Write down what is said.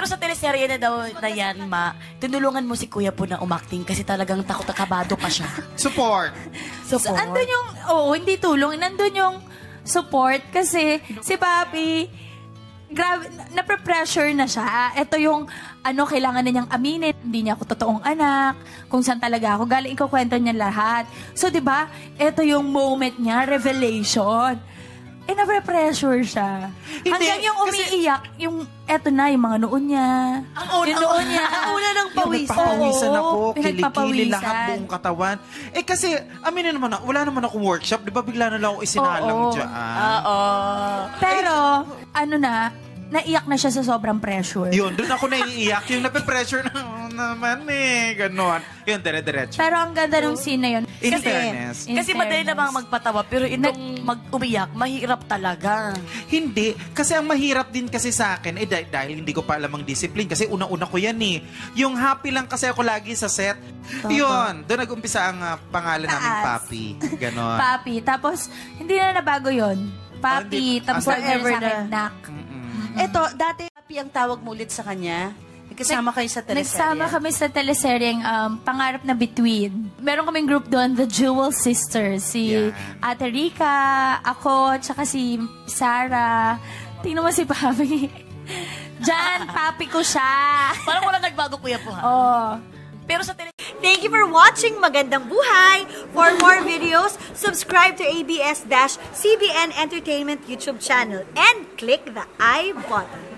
Pero sa teleserye na daw na yan, ma, tinulungan mo si Kuya po na umakting kasi talagang takot at kabado pa siya. Support. Support. So, andun yung, oo, hindi tulong. Nandun yung support kasi si Papi, grabe, napapressure na siya. Ito yung, ano, kailangan na niyang aminin. Hindi niya ako totoong anak. Kung saan talaga ako. Galing ikukwento niya lahat. So, di ba, ito yung moment niya, revelation. Eh, napapressure siya. Hindi, hanggang yung umiiyak, kasi, yung, eto na, yung mga noon niya. Ang una ng pawisan. Nagpapawisan ako, kilikili lahat buong katawan. Eh, kasi, aminin naman ako, wala naman akong workshop, di ba? Bigla na lang ako isinalang dyan. Oo. Pero, ano na, naiyak na siya sa sobrang pressure. Yun, doon ako naiiyak. Yung napipressure na naman eh, ganon. Yun, dire-diretso. Pero ang ganda ng scene na yun. In fairness. Kasi madali namang magpatawa, pero itong mag-umiyak, mahirap talaga. Hindi. Kasi ang mahirap din kasi sa akin, eh dahil hindi ko pa alam ang discipline, kasi una-una ko yan eh. Yung happy lang kasi ako lagi sa set. Yun. Doon nag-umpisa ang pangalan namin, Papi. Ganon. Papi. Tapos, hindi na nabago yun. Papi. Tapos nag-ever sa akin, Nak. Eto, dati Papi ang tawag mo ulit sa kanya. Nagkasama kayo sa teleserye? Nagsama kami sa teleseryeng Pangarap na Between. Meron kaming group doon, The Jewel Sisters. Si Ate Rica, ako, tsaka si Sarah. Tingnan mo si Papi. Diyan, Papi ko siya. Parang walang nagbago kuya po ha? Oo. Pero sa teleserye... Thank you for watching Magandang Buhay! For more videos, subscribe to ABS-CBN Entertainment YouTube channel and click the I button.